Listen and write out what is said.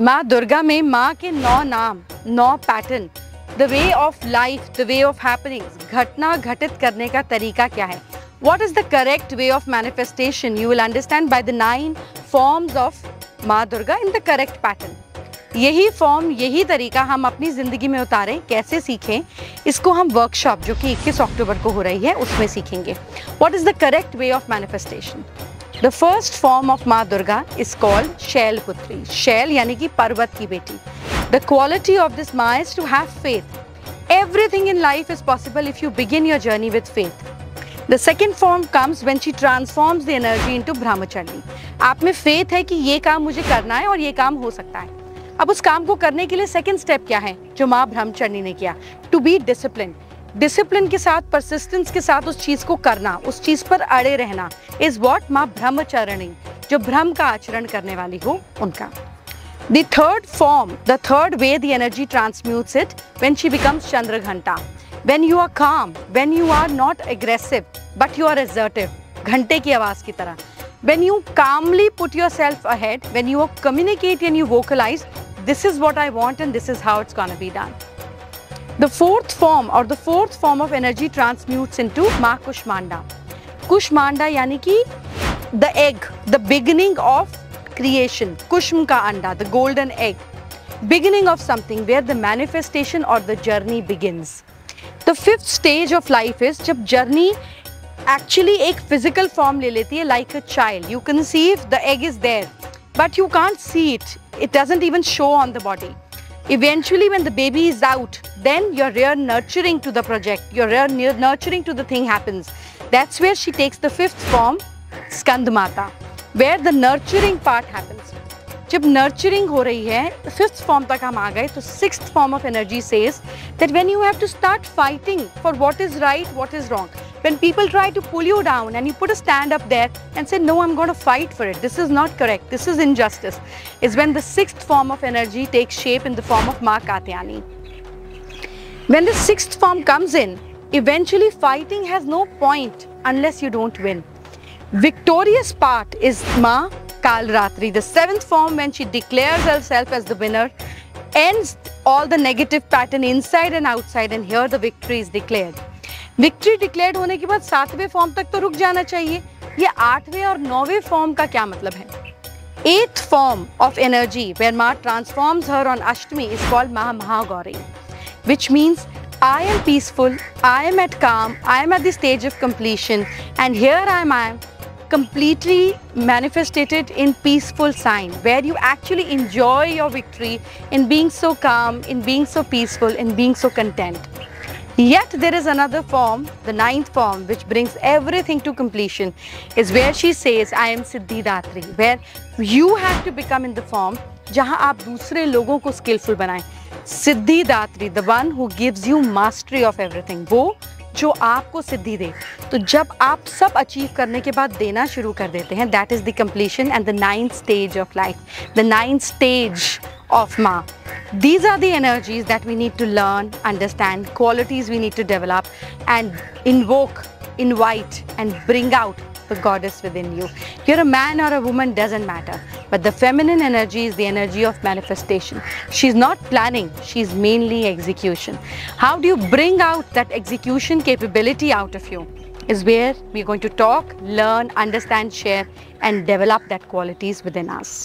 माँ दुर्गा में माँ के 9 नाम, 9 pattern, the way of life, the way of happenings, घटना घटित करने का तरीका क्या है? What is the correct way of manifestation? You will understand by the 9 forms of माँ Durga in the correct pattern. यही फॉर्म, यही तरीका हम अपनी ज़िंदगी में उतारें, कैसे सीखें, इसको हम वर्कशॉप जो कि 21 अक्टूबर को हो रही है उसमें सीखेंगे। What is the correct way of manifestation? The first form of Maa Durga is called Shailputri. Shail यानी कि पर्वत की बेटी. The quality of this Maa is to have faith. Everything in life is possible if you begin your journey with faith. The second form comes when she transforms the energy into Brahmacharini. आप में faith है कि ये काम मुझे करना है और ये काम हो सकता है. अब उस काम को करने के लिए second step क्या है जो माँ ब्रह्मचारिणी ने किया? To be disciplined. डिसिप्लिन के साथ, परसिस्टेंस के साथ उस चीज़ को करना, उस चीज़ पर अड़े रहना इज वॉट माँ ब्रह्मचारिणी, जो भ्रम का आचरण करने वाली हो उनका। The third form, the third way the energy transmutes it when she becomes Chandraghanta. When you are calm, when you are not aggressive but you are assertive, घंटे की आवाज़ की तरह। When you calmly put your self ahead, when you communicate and you vocalise, this is what I want and this is how it's gonna be done. The fourth form of energy transmutes into Maa Kushmanda. Kushmanda यानी कि the egg, the beginning of creation. Kushma का अंडा, the golden egg. Beginning of something where the manifestation or the journey begins. The fifth stage of life is जब journey actually एक physical form ले लेती है, like a child. You conceive, the egg is there, but you can't see it. It doesn't even show on the body. Eventually when the baby is out, then your real nurturing to the project, your real nurturing to the thing happens. That's where she takes the fifth form, Skandamata, where the nurturing part happens. जब nurturing हो रही है, fifth form तक हम आ गए, तो sixth form of energy says that when you have to start fighting for what is right, what is wrong, when people try to pull you down and you put a stand up there and say, no, I'm going to fight for it, this is not correct, this is injustice, is when the sixth form of energy takes shape in the form of Maa Kaatyaani. When the sixth form comes in, eventually fighting has no point unless you don't win. Victorious part is Maa Ratri, the seventh form, when she declares herself as the winner, ends all the negative pattern inside and outside, and here the victory is declared. Victory declare होने के बाद 7वें form तक तो रुक जाना चाहिए, ये 8वें और 9वें फॉर्म का क्या मतलब है? 8th form of energy where माँ transforms her on Ashtami is called माँ Mahagauri, which means I am peaceful, I am at calm, I am at the stage of completion, and here I am completely manifested in peaceful sign, where you actually enjoy your victory in being so calm, in being so peaceful, in being so content. Yet there is another form, the 9th form, which brings everything to completion, is where she says, I am Siddhi Datri, where you have to become in the form jahan aap dusre logon ko skillful banaye. Siddhi Datri, the one who gives you mastery of everything, wo जो आपको सिद्धि दे. तो जब आप सब achieve करने के बाद देना शुरू कर देते हैं, that is the completion and the 9th stage of life, the 9th stage of माँ. These are the energies that we need to learn, understand, qualities we need to develop and invoke, invite and bring out the goddess within you. You're a man or a woman, doesn't matter, but the feminine energy is the energy of manifestation. She's not planning, she's mainly execution. How do you bring out that execution capability out of you is where we're going to talk, learn, understand, share and develop that qualities within us.